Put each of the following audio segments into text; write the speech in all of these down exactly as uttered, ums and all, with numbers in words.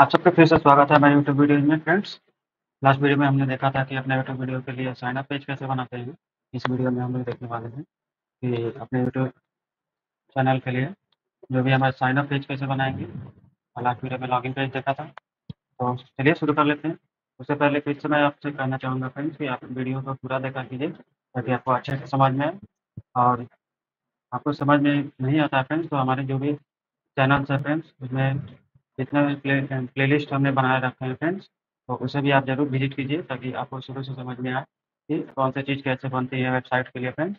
आप सबका फिर से स्वागत है हमारे यूट्यूब वीडियो में। फ्रेंड्स, लास्ट वीडियो में हमने देखा था कि अपने यूट्यूब वीडियो के लिए साइन अप पेज कैसे बनाते हैं। इस वीडियो में हम लोग देखने वाले हैं कि अपने यूट्यूब चैनल के लिए जो भी हमारे साइन अप पेज कैसे बनाएंगे, और लास्ट वीडियो में लॉगिन पेज देखा था। तो चलिए शुरू कर लेते हैं। उससे पहले फिर से मैं आपसे कहना चाहूँगा फ्रेंड्स कि आप वीडियो को पूरा देखा कीजिए ताकि आपको अच्छे से समझ में आए, और आपको समझ में नहीं आता फ्रेंड्स तो हमारे जो भी चैनल्स है फ्रेंड्स उसमें जितना भी प्ले प्लेलिस्ट हमने बनाए रखे हैं फ्रेंड्स, तो उसे भी आप जरूर विजिट कीजिए ताकि आपको शुरू से समझ में आए कि कौन सी चीज़ कैसे बनती है वेबसाइट के लिए फ्रेंड्स।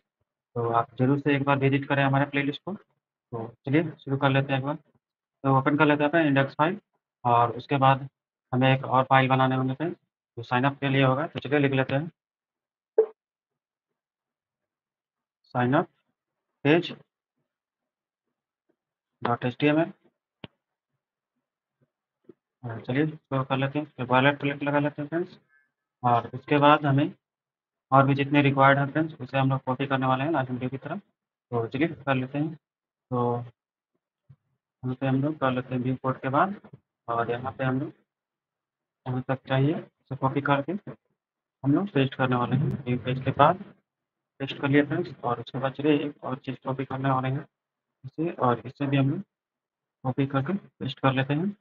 तो आप जरूर से एक बार विजिट करें हमारे प्लेलिस्ट को। तो चलिए शुरू कर लेते हैं एक बार। तो ओपन कर लेते हैं अपना इंडेक्स फाइल, और उसके बाद हमें एक और फाइल बनाने होंगे फ्रेंड्स जो साइनअप के लिए होगा। तो चलिए लिख लेते हैं signup page dot H T M L. चलिए तो कर लेते हैं, उसके वॉलेट प्लेट लगा लेते हैं फ्रेंड्स, और उसके बाद हमें और भी जितने रिक्वायर्ड हैं फ्रेंड्स उसे हम लोग कॉपी करने वाले हैं लास्ट वीडियो की तरफ। तो चलिए कर लेते हैं। तो यहाँ पे हम लोग कर लेते हैं व्यू कोड के बाद, और यहाँ पे हम लोग यहाँ तक चाहिए उसे कॉपी करके हम लोग पेस्ट करने वाले हैं। व्यू पेज के बाद पेस्ट कर लिए फ्रेंड्स, और उसके बाद चलिए एक और चीज़ कॉपी करने वाले हैं इसे, और इससे भी हम लोग कॉपी करके पेस्ट कर लेते हैं।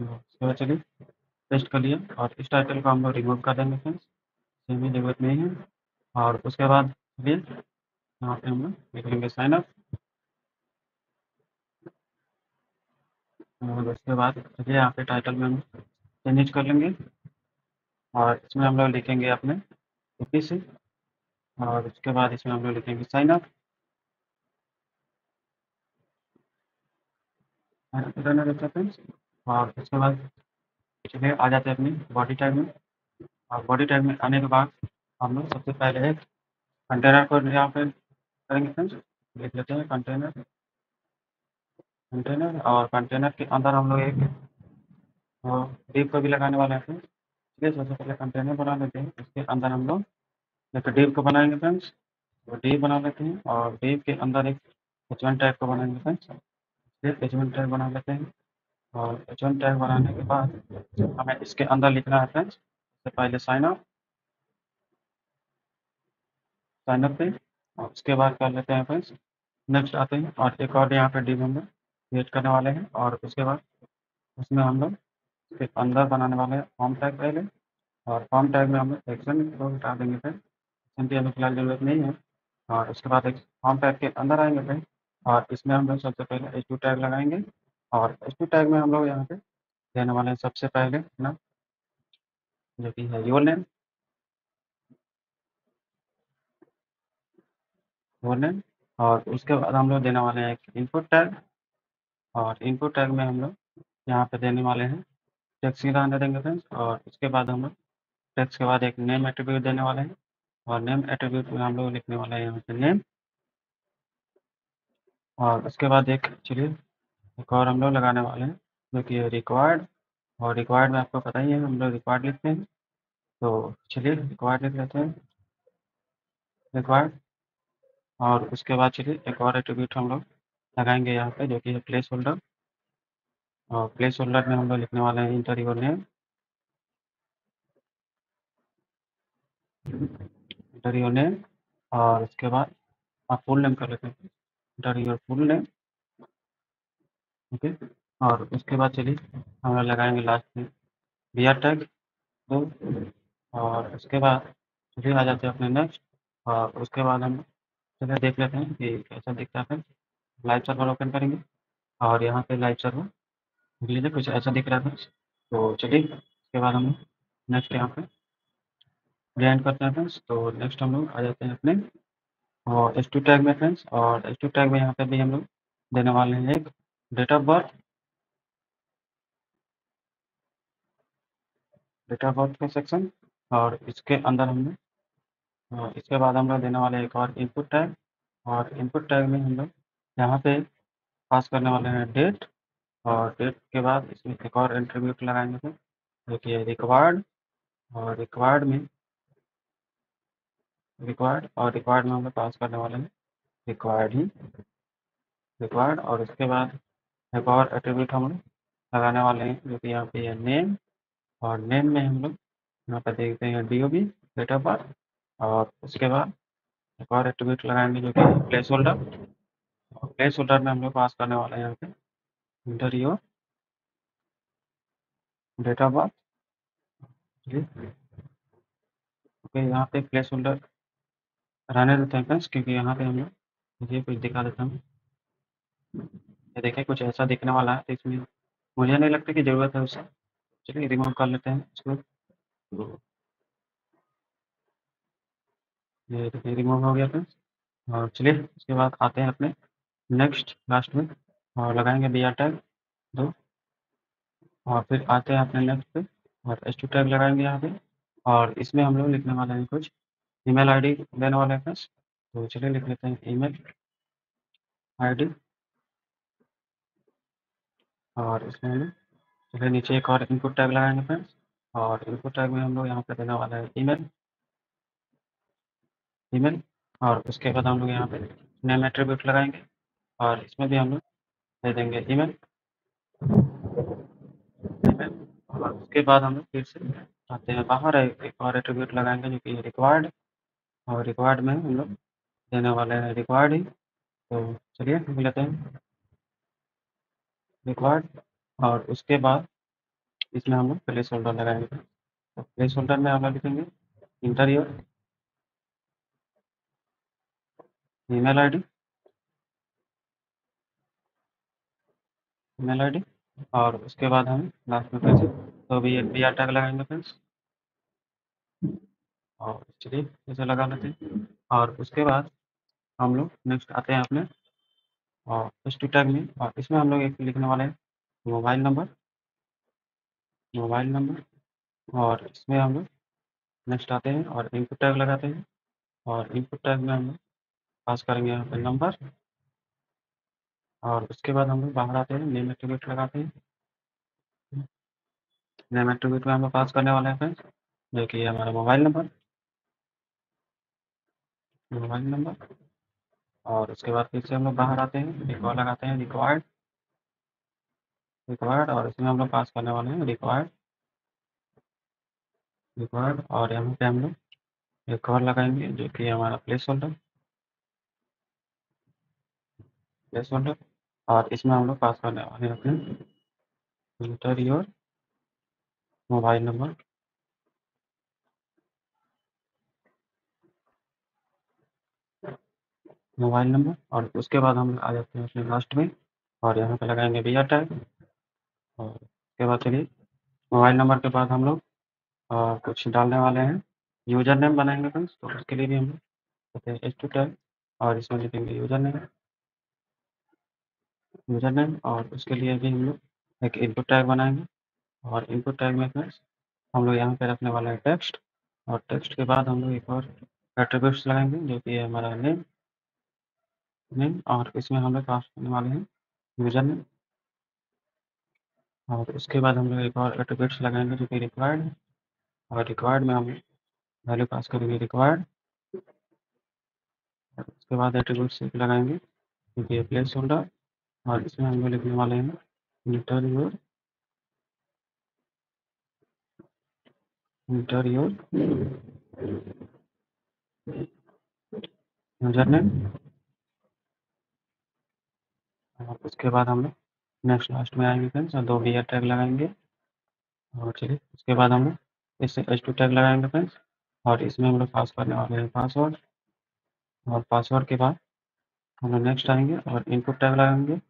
तो चलिए पेस्ट कर लिए, और इस टाइटल को हम लोग रिमूव कर देंगे फ्रेंड्स, इसमें ज़रूरत नहीं है। और उसके बाद चलिए यहाँ पे हम लोग लिख लेंगे साइन अप, और उसके बाद चलिए यहाँ पे टाइटल में हम चेंज कर लेंगे, और इसमें हम लोग लिखेंगे अपने ओपी से, और उसके बाद इसमें हम लोग लिखेंगे साइन अप। फ्रेंड्स और उसके बाद चलिए आ जाते हैं अपनी बॉडी टैग में, और बॉडी टैग में आने के बाद हम लोग सबसे पहले एक कंटेनर को यहाँ पे करेंगे फ्रेंड्स। लिख लेते हैं कंटेनर कंटेनर और कंटेनर के अंदर हम लोग एक डिव को भी लगाने वाले हैं फ्रेंड्स। चलिए सबसे पहले कंटेनर बना लेते हैं, उसके अंदर हम लोग एक डिव को बनाएंगे फ्रेंड्स। वो डिव बना लेते हैं, और डिव के अंदर एक एचवन टैग को बनाएंगे फ्रेंड्स। फिर एचवन टैग बना लेते हैं, और एचवन टैग बनाने के बाद हमें इसके अंदर लिखना है फ्रेंड्स सबसे पहले साइन अप साइन अप पे, और उसके बाद कर लेते हैं फ्रेंड्स नेक्स्ट आते हैं, और एक और यहाँ पे डिव हम लोग क्रिएट करने वाले हैं, और उसके बाद उसमें हम लोग इसके अंदर बनाने वाले हैं फॉर्म टैग पहले, और फॉर्म टैग में हम लोग एक्शन को हटा देंगे फ्रेंड्स, एक्शन की हमें फिलहाल ज़रूरत नहीं है। और उसके बाद एक फॉर्म टैग के अंदर आएंगे फ्रेंड्स, और इसमें हम लोग सबसे पहले एच टू टैग लगाएंगे, और एच टू टैग में हम लोग यहाँ पे देने वाले हैं सबसे पहले ना जो कि है योर नेम योर नेम और उसके बाद हम लोग देने वाले हैं एक इनपुट टैग, और इनपुट टैग में हम लोग यहाँ पे देने वाले हैं टेक्स्ट ही रहने देंगे फ्रेंड्स। और उसके बाद हम लोग टेक्स्ट के बाद एक नेम एट्रीब्यूट देने वाले हैं, और नेम एट्रीब्यूट में हम लोग लिखने वाले हैं यहाँ पे नेम, और उसके बाद एक चलिए एक और हम लोग लगाने वाले हैं जो कि रिक्वायर्ड, और रिक्वायर्ड में आपको पता ही है हम लोग रिक्वायर्ड लिखते हैं। तो चलिए रिक्वायर्ड लिख लेते हैं रिक्वायर्ड, और उसके बाद चलिए एक और एट्रीब्यूट हम लोग लगाएंगे यहाँ पे जो कि है प्लेस होल्डर, और प्लेस होल्डर में हम लोग लिखने वाले हैं enter your name enter your name और उसके बाद आप फुल नेम कर लेते हैं enter your full name, okay okay. और उसके बाद चलिए हम लोग लगाएंगे लास्ट में बी आर टैग दो, और उसके बाद चलिए आ जाते हैं अपने नेक्स्ट, और उसके बाद हम चलिए देख लेते हैं कि कैसा दिखता है। लाइव सर्वर ओपन करेंगे, और यहाँ पे लाइव सर्वर देख लीजिए कुछ ऐसा दिख रहा है। तो चलिए उसके बाद हम नेक्स्ट यहाँ पे ब्रांड करते हैं फ्रेंड्स। तो नेक्स्ट हम लोग आ जाते हैं अपने और एच टू टैग में फ्रेंड्स, और एच टू टैग में यहाँ पर भी हम लोग देने वाले हैं एक date of birth date of birth का सेक्शन, और इसके अंदर हमने इसके बाद हम लोग देने वाले एक और इनपुट टैग, और इनपुट टैग में हम लोग यहाँ पे पास करने वाले हैं डेट, और डेट के बाद इसमें एक और एट्रीब्यूट लगाएंगे जो कि है रिक्वायर्ड, और रिक्वायर्ड में रिक्वायर्ड और रिक्वायर्ड में हम लोग पास करने वाले हैं रिक्वायर्ड ही रिक्वायर्ड, और इसके बाद एक और एट्रीब्यूट हम लोग लगाने वाले हैं, जो कि यहाँ पे है नेम, और नेम में हम लोग यहाँ पे देखते हैं D O B date of birth, और उसके बाद एक और एट्रीब्यूट लगाएंगे जो कि प्लेस होल्डर, और प्लेस होल्डर में हम लोग पास करने वाले हैं यहाँ पे enter your date of birth. Okay, यहाँ पे प्लेस होल्डर रहने देते हैं फ्रेंड्स, क्योंकि यहाँ पे हम लोग ये कुछ दिखा देता हूँ, ये देखें कुछ ऐसा दिखने वाला है, तो इसमें मुझे नहीं लगता कि ज़रूरत है उससे। चलिए रिमूव कर लेते हैं इसको, ये देखिए रिमूव हो गया फ्रेंड्स। और चलिए उसके बाद आते हैं अपने नेक्स्ट लास्ट में, और लगाएंगे बी आर टैग दो, और फिर आते हैं अपने नेक्स्ट पे और एच टू टैग लगाएंगे यहाँ पे, और इसमें हम लोग लिखने वाले हैं कुछ ईमेल आईडी देने वाले हैं फ्रेंड्स। तो चलिए लिख लेते हैं ईमेल आईडी, और इसमें चलिए नीचे एक और इनपुट टैग लगाएंगे फ्रेंड्स, और इनपुट टैग में हम लोग यहाँ पे देने वाला है ईमेल ईमेल और उसके बाद हम लोग यहाँ पे नेम एट्रीब्यूट लगाएंगे, और इसमें भी हम लोग दे देंगे ईमेल ईमेल और उसके बाद हम लोग फिर से आते हैं बाहर, एक और एट्रीब्यूट लगाएंगे जो कि रिक्वायर्ड, और रिक्वायर्ड में हम लोग देने वाले हैं रिक्वायर्ड ही। तो चलिए लेते हैं रिक्वायर्ड, और उसके बाद इसमें हम लोग प्लेस होल्डर लगाएंगे। तो प्लेस होल्डर में हम लोग लिखेंगे enter your email ID email ID और उसके बाद हम लास्ट में कैसे तो भी एक बी आर टैग लगाएंगे फ्रेंड्स, और चलिए इसे लगा लेते हैं। और उसके बाद हम लोग नेक्स्ट आते हैं अपने और एच टू टैग में, और इसमें हम लोग एक लिखने वाले हैं मोबाइल नंबर मोबाइल नंबर और इसमें हम लोग नेक्स्ट आते हैं और इनपुट टैग लगाते हैं, और इनपुट टैग में हम लोग पास करेंगे यहाँ पे नंबर, और उसके बाद हम लोग बाहर आते हैं नेम एट्रीब्यूट लगाते हैं। नेम एट्रीब्यूट में हम लोग पास करने वाले हैं फ्रेंड्स जो कि हमारा मोबाइल नंबर मोबाइल नंबर और उसके बाद फिर से हम लोग बाहर आते हैं रिक्वायर लगाते हैं रिक्वायर्ड रिक्वायर्ड और इसमें हम लोग पास करने वाले हैं रिक्वायर्ड रिक्वायर्ड और यहाँ पे हम लोग एक और लगाएंगे जो कि हमारा प्लेस होल्डर प्लेस होल्डर और इसमें हम लोग पास करने वाले हैं अपने enter your mobile number mobile number और उसके बाद हम आ जाते हैं अपने लास्ट में, और यहाँ पे लगाएंगे बीआर टैग। और उसके बाद चलिए मोबाइल नंबर के बाद हम लोग कुछ डालने वाले हैं, यूजर नेम बनाएंगे फ्रेंड्स। तो उसके लिए भी हम लोग एच टू टैग और इसमें लिखेंगे यूजर नेम यूजर नेम और उसके लिए भी हम लोग एक इनपुट टैग बनाएंगे, और इनपुट टैग में फ्रेंड्स हम लोग यहाँ पे रखने वाला है टेक्स्ट, और टेक्स्ट के बाद हम लोग एक और एट्रीब्यूट्स लगाएंगे जो कि है हमारा नेम नेम और इसमें हम लोग पास करने वाले हैं यूजर नेम, और उसके बाद हम लोग एक और एट्रीब्यूट्स लगाएंगे जो कि रिक्वायर्ड, और रिक्वायर्ड में हम वैल्यू पास करेंगे रिक्वायर्ड। उसके बाद एट्रीब्यूट्स लगाएंगे जो कि प्लेस होल्डर, और इसमें हम लोग लिखने वाले हैं enter your enter your username, और उसके बाद हम लोग नेक्स्ट लास्ट में आएंगे फ्रेंड्स और दो बीआर टैग लगाएंगे। और चलिए उसके बाद हम लोग इससे एच टू टैग लगाएंगे फ्रेंड्स, और इसमें हम लोग पास करने वाले हैं पासवर्ड, और पासवर्ड के बाद हम लोग नेक्स्ट आएंगे और इनपुट टैग लगाएंगे,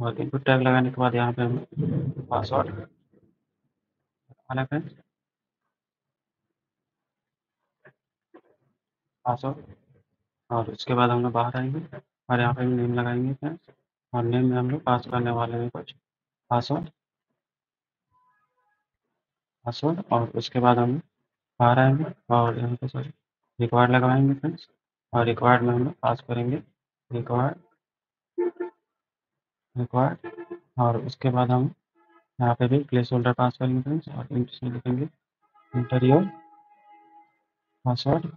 और इनपुट टैग लगाने के बाद यहाँ पे हम पासवर्ड वाला फ्रेंड्स पासवर्ड और उसके बाद हम लोग बाहर आएंगे और यहाँ पे भी नेम लगाएंगे फ्रेंड्स, और नेम में हम लोग पास करने वाले हैं कुछ पासवर्ड पासवर्ड और उसके बाद हम बाहर आएंगे और यहाँ पे सॉरी रिक्वायर्ड लगाएंगे फ्रेंड्स, और रिक्वायर्ड में हम लोग पास करेंगे रिक्वायर्ड रिक्वायर्ड और उसके बाद हम यहाँ पे भी प्लेस होल्डर पास करेंगे फ्रेंड्स, और इसमें लिखेंगे enter your password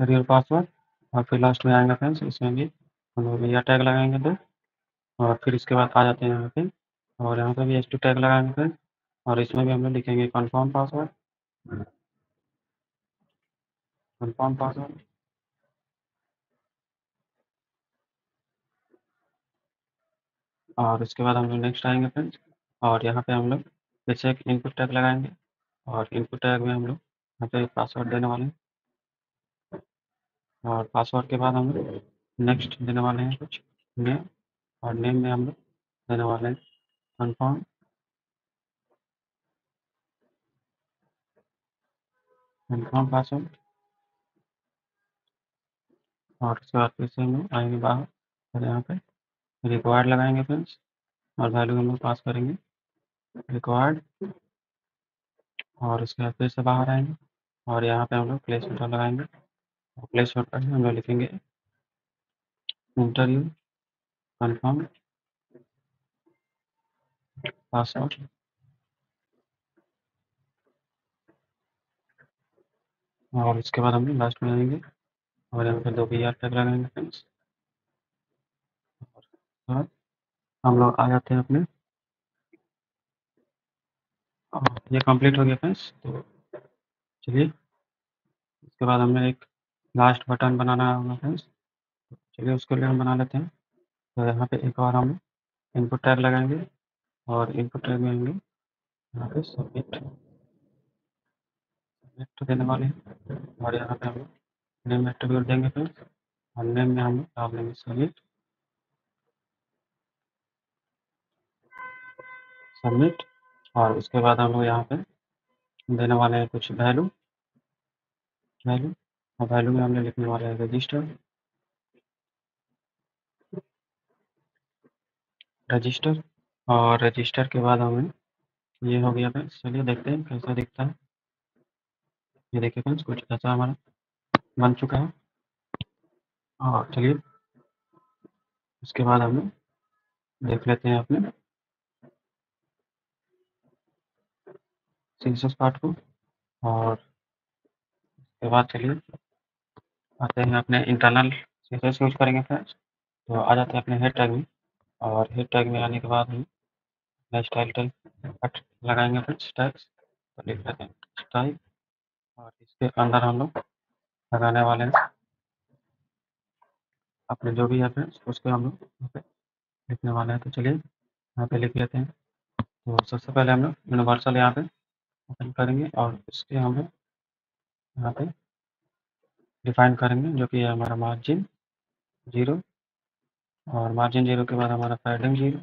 enter your password और फिर लास्ट में आएंगे फ्रेंड्स इसमें भी हम लोग यह टैग लगाएंगे तो, और फिर इसके बाद आ जाते हैं यहाँ पे, और यहाँ पे भी एच टू टैग लगाएंगे और इसमें भी हम लोग लिखेंगे कन्फर्म पासवर्ड, कन्फर्म पासवर्ड। और इसके बाद हम लोग नेक्स्ट आएंगे फ्रेंड्स, और यहाँ पे हम लोग जैसे एक इनपुट टैग लगाएंगे और इनपुट टैग में हम लोग यहाँ पे पासवर्ड देने वाले हैं, और पासवर्ड के बाद हम लोग नेक्स्ट देने वाले हैं कुछ नेम, और नेम में हम लोग देने वाले हैं कन्फर्म, कन्फर्म पासवर्ड। और इसके बाद फिर से हम लोग आएंगे बाहर और यहाँ पे रिक्वायर्ड लगाएंगे फ्रेंड्स, और वैल्यू हम लोग पास करेंगे रिक्वायर्ड। और इसके बाद फिर से बाहर आएंगे और यहाँ पे हम लोग प्लेस होल्डर लगाएंगे, और प्लेस होल्डर में हम लोग लिखेंगे इंटरव्यू कन्फर्म पासवर्ड। और इसके बाद हम लोग लास्ट में आएंगे और यहाँ पे दो बी आर टैग लगाएंगे फ्रेंड्स। और हम लोग आ जाते हैं अपने, और ये कंप्लीट हो गया फ्रेंड्स। तो चलिए इसके बाद हमें एक लास्ट बटन बनाना होगा फ्रेंड्स, तो चलिए उसके लिए हम बना लेते हैं। तो यहाँ पे एक बार हम इनपुट टैग लगाएंगे और इनपुट टैग में हम यहाँ पे सबमिट सबमिट देने वाले हैं, और यहाँ पे हम नेम एट्रीब्यूट देंगे फ्रेंड्स, और नेम में हम डाल देंगे सबमिट सबमिट। और उसके बाद हम लोग यहाँ पे देने वाले हैं कुछ वैल्यू वैल्यू और वैल्यू में हमने लिखने वाले हैं रजिस्टर रजिस्टर और रजिस्टर के बाद हमें ये हो गया फ्रेंड्स। चलिए देखते हैं कैसा दिखता है। ये देखिए फ्रेंड्स, कुछ ऐसा हमारा बन चुका है। और चलिए उसके बाद हमें देख लेते हैं अपने सिंसेस पार्ट को, और उसके बाद चलिए आते हैं अपने इंटरनल सिंसेस यूज करेंगे फ्रेंड्स। तो आ जाते हैं अपने हेड टैग में, और हेड टैग में आने के बाद हम स्टाइल टैग लगाएंगे फ्रेंड्स, टैग्स तो लिख लेते हैं स्टाइल, और इसके अंदर हम लोग लगाने वाले हैं अपने जो भी है फ्रेंड्स उसको हम लोग यहाँ पे लिखने वाले हैं। तो चलिए यहाँ पे लिख लेते हैं। तो सबसे पहले हम लोग यूनिवर्सल यहाँ पे ओपन करेंगे, और इसके हम यहाँ पे डिफाइन करेंगे जो कि है हमारा मार्जिन जीरो, और मार्जिन जीरो के बाद हमारा padding zero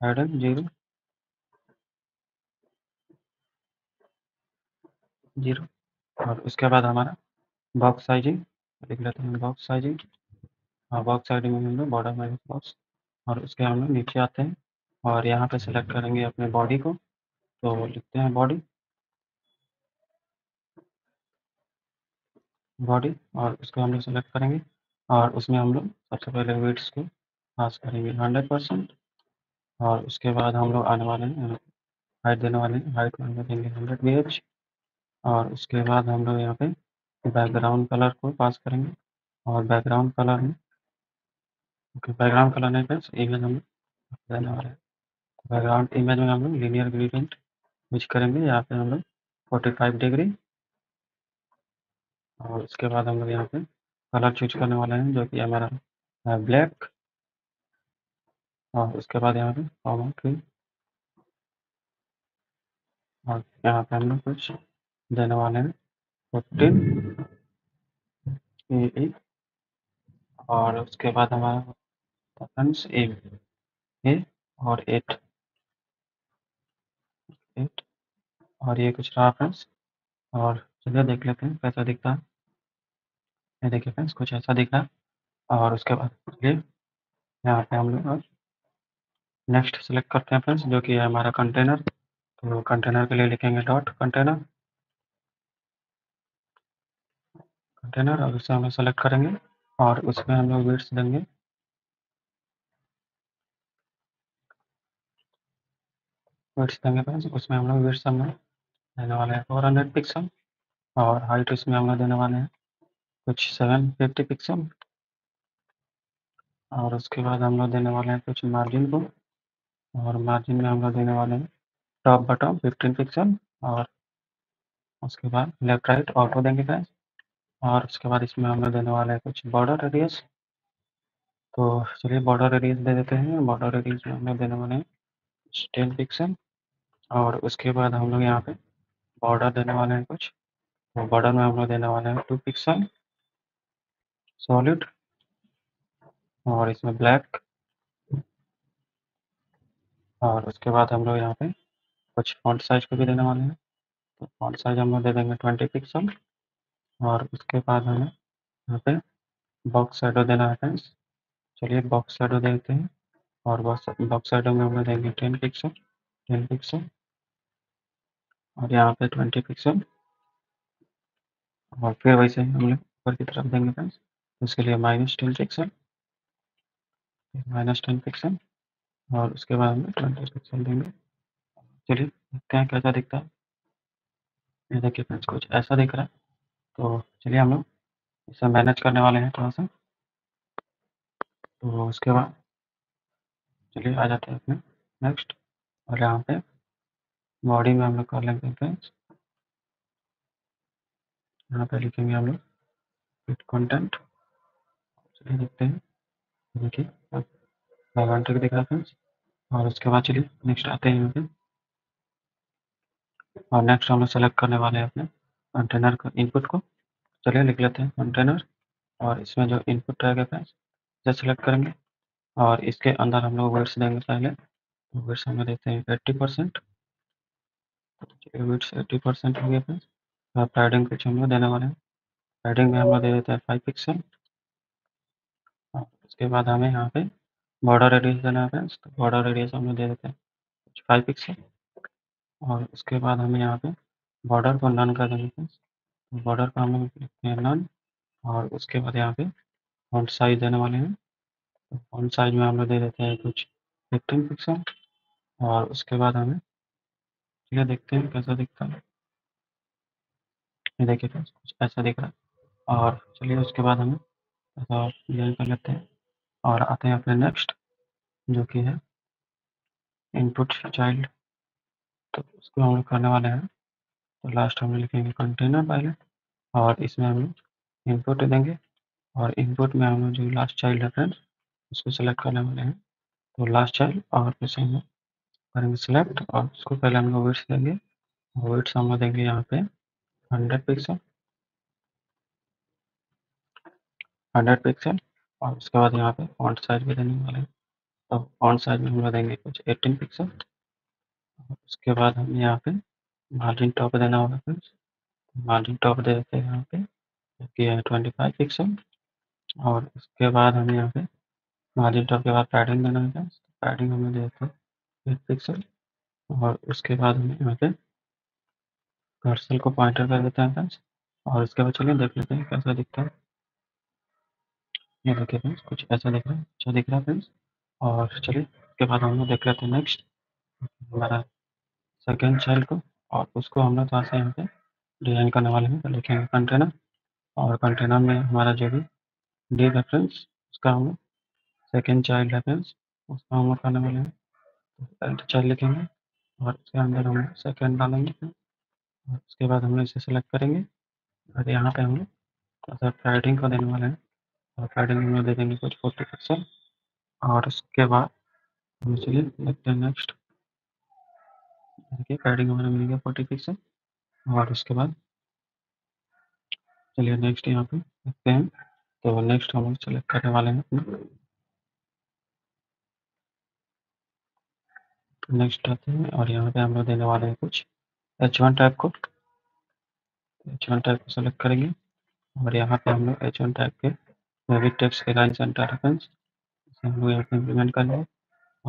padding zero zero और उसके बाद हमारा बॉक्स साइजिंग लिख लेते हैं बॉक्स साइजिंग, और बॉक्स साइजिंग में हम लोग बॉर्डर माइनस बॉक्स। और उसके हम लोग नीचे आते हैं और यहाँ पे सेलेक्ट करेंगे अपने बॉडी को, तो लिखते हैं बॉडी बॉडी और उसको हम लोग सेलेक्ट करेंगे, और उसमें हम लोग सबसे पहले वेट्स को पास करेंगे हंड्रेड परसेंट। और उसके बाद हम लोग आने वाले हैं हाइट देने वाले हैं, हाइट को हम लोग देंगे हंड्रेड बी एच। और उसके बाद हम लोग यहाँ पे बैकग्राउंड कलर को पास करेंगे, और बैकग्राउंड कलर में ओके बैकग्राउंड कलर नहीं फ्रेंड्स इमेज हम लोग देने वाले हैं। बैकग्राउंड इमेज में हम लोग लीनियर ग्रेडियंट यूज करेंगे, यहाँ पे हम लोग फोर्टी फाइव डिग्री। और उसके बाद हम लोग यहाँ पे कलर चूज करने वाले हैं जो कि हमारा ब्लैक, और उसके बाद यहाँ पे कॉमा फिल, और यहाँ पे हम लोग कुछ देने वाले हैं फिफ्टीन ए ई। और उसके बाद हमारा ए ए और एट एट और ये कुछ रहा फ्रेंड्स। और चलिए देख लेते हैं कैसा दिखता है। ये देखिए फ्रेंड्स, कुछ ऐसा दिख रहा है। और उसके बाद ये यहाँ पे हम लोग नेक्स्ट सेलेक्ट करते हैं फ्रेंड्स जो कि है हमारा कंटेनर। तो कंटेनर के लिए लिखेंगे डॉट कंटेनर कंटेनर और उसे हम लोग सेलेक्ट करेंगे, और उसमें हम लोग विड्थ देंगे उसमें हम लोग विड्थ हम लोग देने वाले हैं फोर हंड्रेड पिक्सल, और हाइट इसमें हम लोग देने वाले हैं कुछ सेवन फिफ्टी पिक्सल। और उसके बाद हम लोग देने वाले हैं कुछ मार्जिन को, और मार्जिन में हम लोग देने वाले हैं टॉप बॉटम फिफ्टीन पिक्सल, और उसके बाद लेफ्ट राइट ऑटो देंगे गाइस। और उसके बाद इसमें हम लोग देने वाले हैं कुछ बॉर्डर रेडियस, तो चलिए बॉर्डर रेडियस दे देते हैं। बॉर्डर रेडियस में हम लोग देने वाले हैं टेन पिक्सल, और उसके बाद हम लोग यहाँ पे बॉर्डर देने वाले हैं कुछ, तो बॉर्डर में हम लोग देने वाले हैं टू पिक्सल सॉलिड, और इसमें ब्लैक। और उसके बाद हम लोग यहाँ पे कुछ फॉन्ट साइज को भी देने वाले हैं, तो फॉन्ट साइज हम लोग दे देंगे ट्वेंटी पिक्सल। और उसके बाद हमें यहाँ पे बॉक्स शैडो देना है फ्रेंड्स, चलिए बॉक्स शैडो देते हैं। और बॉक्स बॉक्स शैडो में हम लोग देंगे टेन पिक्सल टेन पिक्सल और यहाँ पे ट्वेंटी पिक्सल, और फिर वैसे हम लोग ऊपर की तरफ देंगे फ्रेंड्स। उसके लिए minus ten pixel minus ten pixel और उसके बाद में ट्वेंटी पिक्सल देंगे। चलिए देखते हैं कैसा दिखता है। ये देखिए फ्रेंड्स कुछ ऐसा दिख रहा है, तो चलिए हम लोग इसे मैनेज करने वाले हैं थोड़ा सा। तो उसके बाद चलिए आ जाते हैं अपने नेक्स्ट, और यहाँ पे बॉडी में हम लोग कर लेंगे फ्रेंड्स, यहाँ पे लिखेंगे हम लोग फिट कंटेंट। चलिए देखते हैं, देखिए बैकग्राउंड दिख रहा है फ्रेंड्स। और उसके बाद चलिए नेक्स्ट आते हैं यहाँ पे, और नेक्स्ट हम लोग सेलेक्ट करने वाले हैं अपने कंटेनर का इनपुट को। चलिए लिख लेते हैं कंटेनर, और इसमें जो इनपुट रहेगा फ्रेंड्स इसे सेलेक्ट करेंगे, और इसके अंदर हम लोग वेट्स देंगे। पहले वेट्स हम लोग देते हैं eighty percent, width's eighty percent हो गया फ्रेंड्स। और पैडिंग कुछ हम लोग देने वाले हैं, पैडिंग में हम लोग दे देते हैं फाइव पिक्सल। और उसके बाद हमें यहाँ पे बॉर्डर रेडियस देना है फ्रेंड्स, तो बॉर्डर रेडियस हम लोग दे देते हैं कुछ फाइव पिक्सल। और उसके बाद हमें यहाँ पे बॉर्डर को नन कर देंगे फ्रेंड्स, बॉर्डर का हम लोग लिखते हैं नन। और उसके बाद यहाँ पे फॉन्ट साइज देने वाले हैं, तो फॉन्ट साइज में हम लोग दे देते हैं कुछ फिफ्टीन पिक्सल। और उसके बाद हमें चलिए देखते हैं कैसा दिखता है। ये देखिए फ्रेंड्स कुछ ऐसा दिख रहा है। और चलिए उसके बाद हमें ऐसा डिजाइन कर लेते हैं, और आते हैं अपने नेक्स्ट जो कि है इनपुट चाइल्ड, तो उसको हम लोग करने वाले हैं। तो लास्ट हम लिखेंगे कंटेनर पहले, और इसमें हम लोग इनपुट देंगे, और इनपुट में हम लोग जो लास्ट चाइल्ड है फ्रेंड्स उसको सेलेक्ट करने वाले हैं। तो लास्ट चाइल्ड और इसे हम करेंगे सिलेक्ट, और उसको पहले हम लोग वेट्स देंगे, वेट्स हम लोग देंगे यहाँ पे हंड्रेड पिक्सल हंड्रेड पिक्सल और उसके बाद यहाँ पे फॉन्ट साइज भी देने वाले हैं, तो फॉन्ट साइज में हम लोग देंगे कुछ एटीन पिक्सल। उसके बाद हम यहाँ पे मार्जिन टॉप देना होगा फ्रेंड्स, मार्जिन टॉप दे देते हैं यहाँ पे जो कि है ट्वेंटी फाइव पिक्सल। और उसके बाद हमें यहाँ पे मार्जिन टॉप के बाद पैडिंग देना है, पैडिंग हमें दे देते हैं एट पिक्सल। और उसके बाद हमें यहाँ पे कर्सल को पॉइंटर कर देते हैं फ्रेंड्स। और उसके बाद चलिए देख लेते हैं कैसा दिखता है। ये देखिए फ्रेंड्स कुछ ऐसा दिख रहा है, अच्छा दिख रहा है फ्रेंड्स। और चलिए उसके बाद हम लोग देख लेते हैं नेक्स्ट हमारा सेकेंड चाइल्ड को, और उसको हम लोग थोड़ा सा यहाँ पे डिजाइन करने वाले हैं। तो लिखेंगे कंटेनर, और कंटेनर में हमारा जो भी डिव है फ्रेंड्स उसका हम लोग सेकेंड चाइल्ड है फ्रेंड्स उसका हम लोग करने वाले हैं। तो चाइल्ड लिखेंगे, और उसके अंदर हम लोग सेकेंड डालेंगे, और उसके बाद हम लोग इसे सेलेक्ट करेंगे। और यहाँ पे हम लोग थोड़ा सा पैडिंग को देने वाले हैं, और पैडिंग हम लोग दे देंगे कुछ फोर्टी पिक्सल। और उसके बाद हम चलिए देखते हैं नेक्स्ट, देखिए पैडिंग हमारा मिल गया फोर्टी पिक्सल। और उसके बाद चलिए नेक्स्ट यहाँ पे देखते हैं, तो नेक्स्ट हम लोग सेलेक्ट करने वाले हैं अपने नेक्स्ट आते हैं। और यहाँ पे हम लोग देने वाले हैं कुछ एच वन टाइप को, एच वन टाइप को सेलेक्ट करेंगे। और यहाँ पे हम लोग एच वन टाइप के विविध टेक्स्ट के लाइन सेंटर रेफरेंस इसे हम लोग यहाँ पे इम्प्लीमेंट कर लेंगे।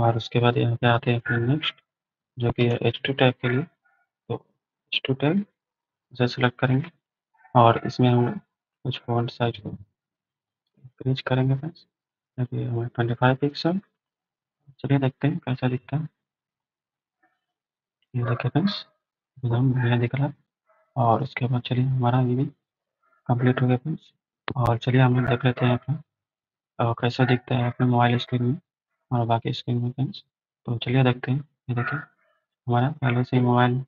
और उसके बाद यहाँ पे आते हैं अपने नेक्स्ट जो कि एच टू टैग के लिए, तो एच टू टैग इसे सेलेक्ट करेंगे, और इसमें हम कुछ फॉन्ट साइज को इंक्रीज करेंगे फ्रेंड्स ताकि हमारे ट्वेंटी फाइव पिक्सल। चलिए देखते हैं कैसा दिखता है। ये देखिए फ्रेंड्स एकदम बढ़िया दिख रहा है। और उसके बाद चलिए हमारा ये भी कम्प्लीट हो गया फ्रेंड्स। और चलिए हम लोग देख लेते हैं अपना और कैसा दिखता है अपने मोबाइल स्क्रीन में और बाकी स्क्रीन में फ्रेंड्स। तो चलिए देखते हैं, ये देखिए हमारा पहले से मोबाइल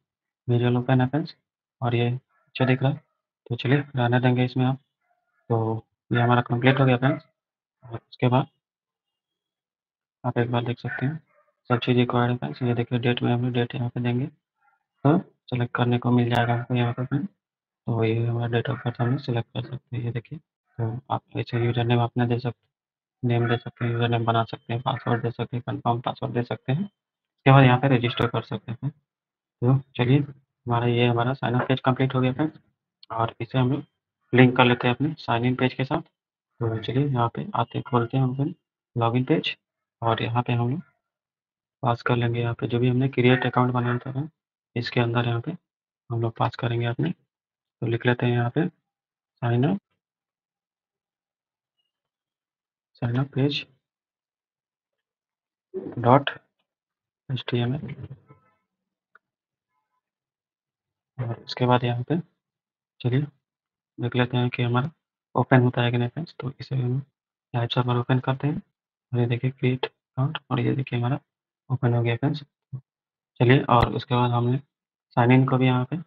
विजुअल ओपन है फ्रेंड्स और ये अच्छा दिख रहा है। तो चलिए रहने देंगे इसमें आप। तो ये हमारा कंप्लीट हो गया फ्रेंड्स। और उसके बाद आप एक बार देख सकते हैं सब चीज़ रिक्वायर्ड है फ्रेंड्स। ये देखिए डेट में हम डेट यहाँ पे देंगे तो सेलेक्ट करने को मिल जाएगा हमको यहाँ पर फ्रेंड्स। तो ये हमारा डेट ऑफ बर्थ हम सेलेक्ट कर सकते हैं, ये देखिए। तो आप ऐसे यूजर नेम अपना दे सकते नेम दे सकते हैं, यूजर नेम बना सकते हैं, पासवर्ड दे सकते हैं, कंफर्म पासवर्ड दे सकते हैं। उसके बाद यहाँ पे रजिस्टर कर सकते हैं। तो चलिए हमारा ये हमारा साइन अप पेज कंप्लीट हो गया फ्रेंड्स और इसे हम लिंक कर लेते हैं अपने साइन इन पेज के साथ। तो चलिए यहाँ पे आते खोलते हैं हम लॉग इन पेज और यहाँ पे हम लोग पास कर लेंगे यहाँ पे जो भी हमने क्रिएट अकाउंट बनाया था इसके अंदर यहाँ पे हम लोग पास करेंगे अपने। तो लिख लेते हैं यहाँ पे sign up sign up page dot H T M L और उसके बाद यहाँ पे चलिए देख लेते हैं कि हमारा ओपन होता है कि नहीं फ्रेंड्स। तो इसे हम लाइव सर्वर ओपन करते हैं और ये देखिए क्रिएट अकाउंट और ये देखिए हमारा ओपन हो गया फ्रेंड्स। चलिए और उसके बाद हमने साइन इन को भी यहाँ पे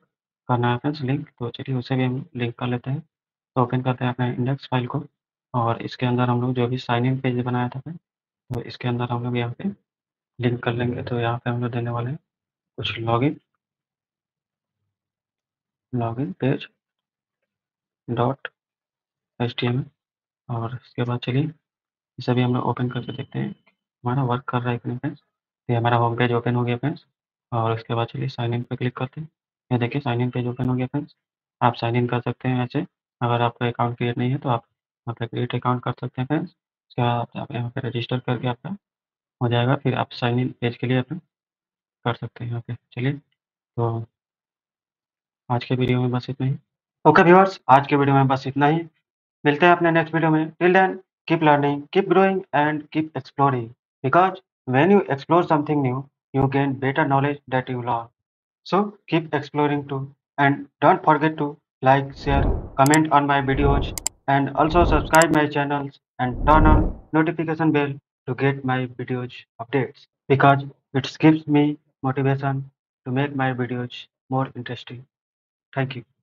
करना है फ्रेंड्स लिंक। तो चलिए उसे भी हम लिंक कर लेते हैं। तो ओपन करते हैं अपने इंडेक्स फाइल को और इसके अंदर हम लोग जो भी साइन इन पेज बनाया था तो इसके अंदर हम लोग यहाँ पे लिंक कर लेंगे। तो यहाँ पे हम लोग देने वाले हैं कुछ login login page dot H T M L और इसके बाद चलिए इसे भी हम लोग ओपन करके देखते हैं हमारा वर्क कर रहा है कि नहीं फ्रेंड्स। ये हमारा होम पेज ओपन हो गया फ्रेंड्स और उसके बाद चलिए साइन इन पे क्लिक करते हैं। ये देखिए साइन इन पेज ओपन हो गया फ्रेंड्स। आप साइन इन कर सकते हैं ऐसे, अगर आपका अकाउंट क्रिएट नहीं है तो आप आपका क्रिएट अकाउंट कर सकते हैं फ्रेंड्स। उसके बाद आप यहाँ पे रजिस्टर करके आपका हो जाएगा, फिर आप साइन इन पेज के लिए आप कर सकते हैं यहाँ पे। चलिए तो आज के वीडियो में बस इतना ही। ओके व्यूअर्स, आज के वीडियो में बस इतना ही। मिलते हैं अपने नेक्स्ट वीडियो में। Till then keep learning, keep growing and keep exploring, because when you explore something new you gain better knowledge that you learn. So keep exploring too and don't forget to like, share, comment on my videos and also subscribe my channels and turn on notification bell to get my videos updates, because it gives me motivation to make my videos more interesting. Thank you.